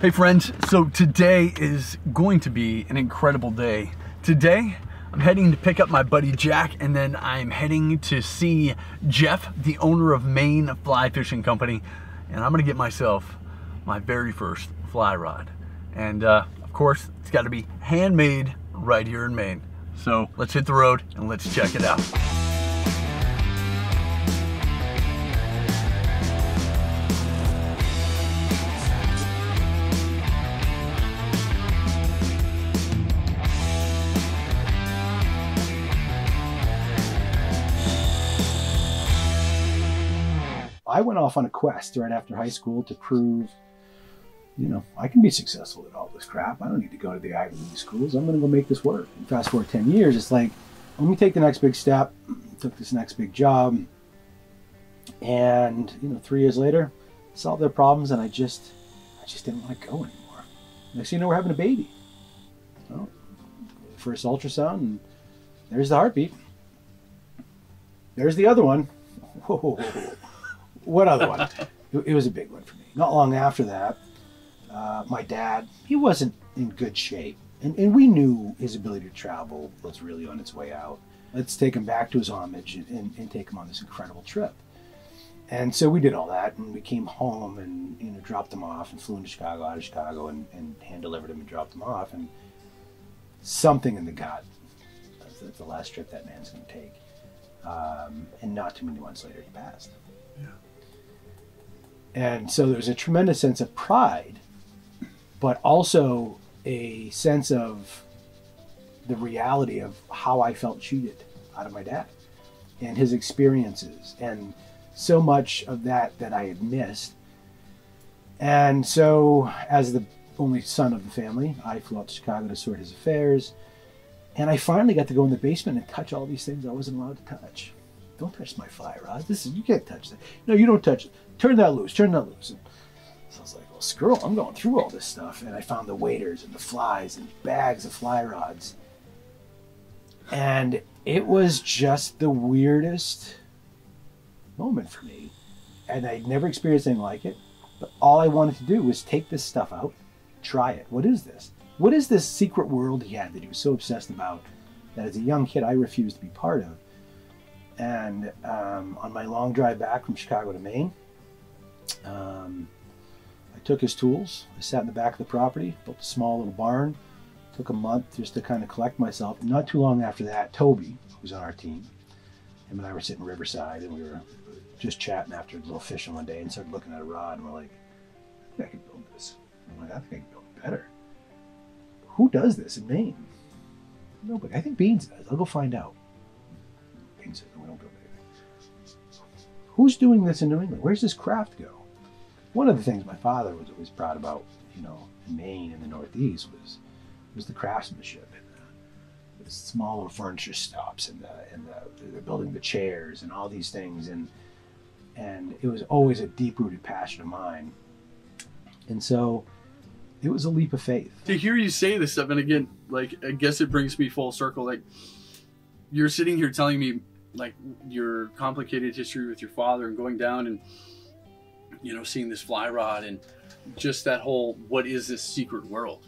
Hey friends, so today is going to be an incredible day. Today, I'm heading to pick up my buddy Jack, and then I'm heading to see Jeff, the owner of Maine Fly Fishing Company, and I'm gonna get myself my very first fly rod. And of course, it's gotta be handmade right here in Maine. So let's hit the road and let's check it out. I went off on a quest right after high school to prove, you know, I can be successful at all this crap. I don't need to go to the Ivy League schools. I'm gonna go make this work. And fast forward 10 years, it's like, let me take the next big step. Took this next big job. And, you know, 3 years later, solved their problems, and I just didn't want to go anymore. Next thing you know, we're having a baby. Well, first ultrasound, and there's the heartbeat. There's the other one. Whoa. What other one? It was a big one for me. Not long after that, my dad, he wasn't in good shape. And we knew his ability to travel was really on its way out. Let's take him back to his homage and take him on this incredible trip. And so we did all that, and we came home and, you know, dropped him off and flew into Chicago, out of Chicago, and hand-delivered him and dropped him off. And something in the gut, that's the last trip that man's going to take. And not too many months later, he passed. Yeah. And so there was a tremendous sense of pride, but also a sense of the reality of how I felt cheated out of my dad and his experiences and so much of that I had missed. And so as the only son of the family, I flew out to Chicago to sort his affairs. And I finally got to go in the basement and touch all these things I wasn't allowed to touch. Don't touch my fly rod. You can't touch that. No, you don't touch it. Turn that loose. Turn that loose. And so I was like, well, screw it. I'm going through all this stuff. And I found the waders and the flies and bags of fly rods. And it was just the weirdest moment for me. And I'd never experienced anything like it. But all I wanted to do was take this stuff out, try it. What is this? What is this secret world he had that he was so obsessed about that as a young kid I refused to be part of? And on my long drive back from Chicago to Maine, I took his tools. I sat in the back of the property, built a small little barn. Took a month just to kind of collect myself. Not too long after that, Toby, who's on our team, him and I were sitting riverside, and we were just chatting after a little fishing one day, and started looking at a rod, and we're like, I think I can build this. I'm like, I think I can build it better. Who does this in Maine? Nobody. I think Beans does. I'll go find out. Beans says, we don't build anything. Who's doing this in New England? Where's this craft go? One of the things my father was always proud about, you know, in Maine and the Northeast was the craftsmanship and the small little furniture stops and the building the chairs and all these things, and it was always a deep-rooted passion of mine. And so it was a leap of faith. To hear you say this stuff, and again, like, I guess it brings me full circle. Like, you're sitting here telling me, like, your complicated history with your father and going down and, you know, seeing this fly rod and just that whole, what is this secret world?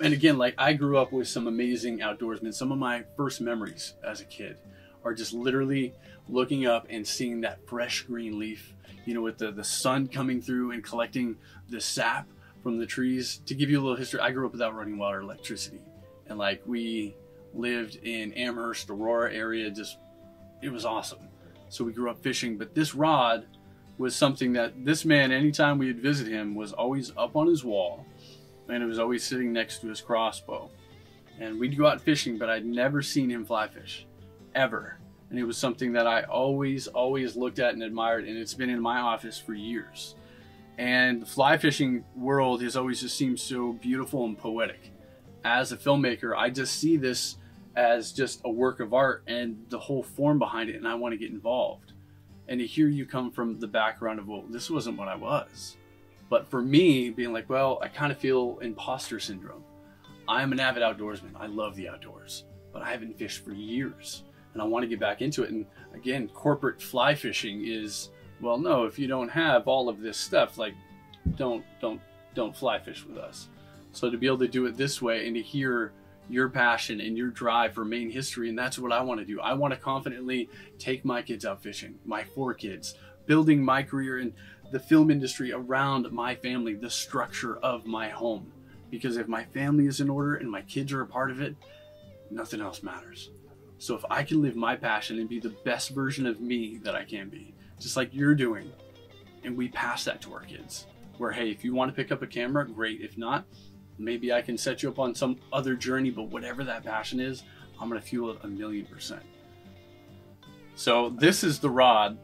And again, like, I grew up with some amazing outdoorsmen. Some of my first memories as a kid are just literally looking up and seeing that fresh green leaf, you know, with the sun coming through and collecting the sap from the trees. To give you a little history, I grew up without running water, electricity. And like, we lived in Amherst, Aurora area, just, it was awesome. So we grew up fishing, but this rod was something that this man, anytime we would visit him, was always up on his wall, and it was always sitting next to his crossbow. And we'd go out fishing, but I'd never seen him fly fish, ever. And it was something that I always, always looked at and admired, and it's been in my office for years. And the fly fishing world has always just seemed so beautiful and poetic. As a filmmaker, I just see this as just a work of art and the whole form behind it, and I want to get involved. And to hear you come from the background of, well, this wasn't what I was. But for me, being like, well, I kind of feel imposter syndrome. I'm an avid outdoorsman. I love the outdoors, but I haven't fished for years, and I want to get back into it. And again, corporate fly fishing is, well, no, if you don't have all of this stuff, like, don't don't fly fish with us. So to be able to do it this way and to hear your passion and your drive for Maine history, and that's what I want to do. I want to confidently take my kids out fishing, my 4 kids, building my career in the film industry around my family, the structure of my home. Because if my family is in order and my kids are a part of it, nothing else matters. So if I can live my passion and be the best version of me that I can be, just like you're doing, and we pass that to our kids, where, hey, if you want to pick up a camera, great. If not, maybe I can set you up on some other journey, but whatever that passion is, I'm going to fuel it 1,000,000%. So this is the rod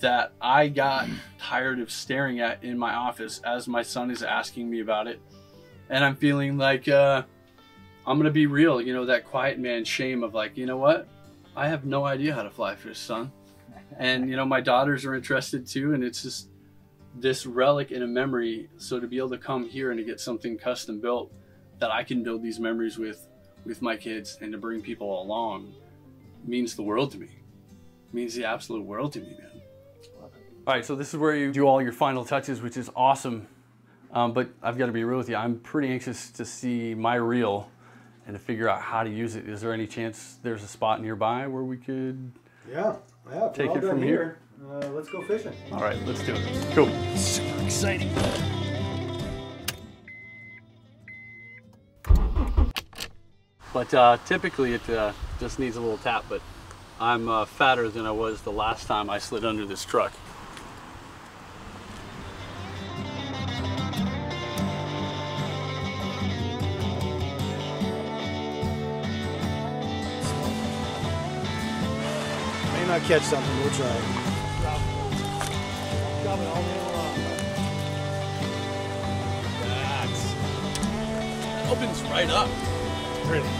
that I got tired of staring at in my office as my son is asking me about it. And I'm feeling like, I'm going to be real, you know, that quiet man shame of like, you know what? I have no idea how to fly fish, son. And, you know, my daughters are interested too. And it's just this relic and a memory. So to be able to come here and to get something custom built that I can build these memories with my kids and to bring people along means the world to me. It means the absolute world to me, man. All right, so this is where you do all your final touches, which is awesome. But I've got to be real with you. I'm pretty anxious to see my reel and to figure out how to use it. Is there any chance there's a spot nearby where we could take it from here? Let's go fishing. All right, let's do it. Cool. Super exciting. But typically it just needs a little tap, but I'm fatter than I was the last time I slid under this truck. May not catch something, we'll try it. Drop it all the way along. That opens right up. Pretty.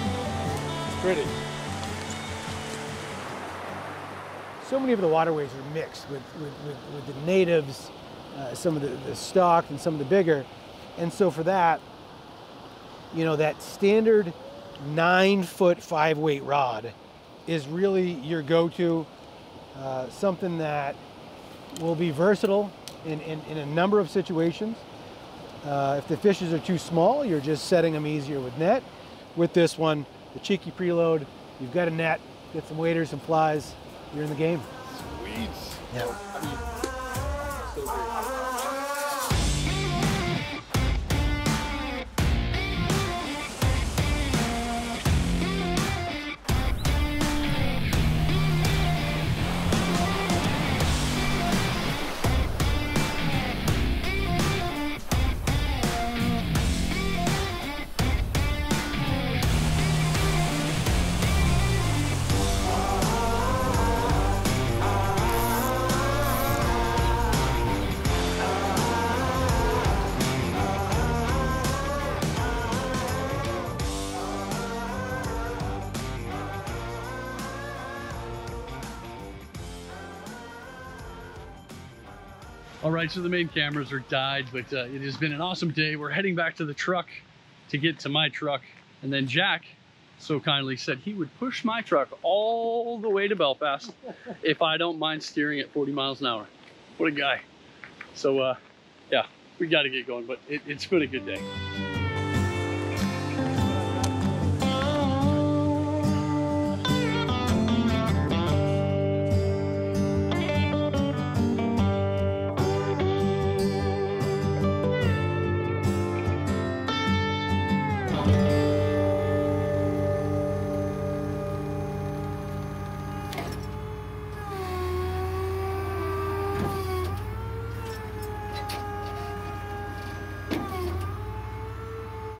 Pretty. So many of the waterways are mixed with the natives, some of the stock and some of the bigger. And so for that, you know, that standard 9-foot 5-weight rod is really your go-to, something that will be versatile in a number of situations. If the fishes are too small, you're just setting them easier with net. With this one, the cheeky preload, you've got a net, get some waders, some flies, you're in the game. Sweet. Yeah. All right, so the main cameras are died, but it has been an awesome day. We're heading back to the truck to get to my truck. And then Jack so kindly said he would push my truck all the way to Belfast if I don't mind steering at 40 miles an hour. What a guy. So yeah, we got to get going, but it's been a good day.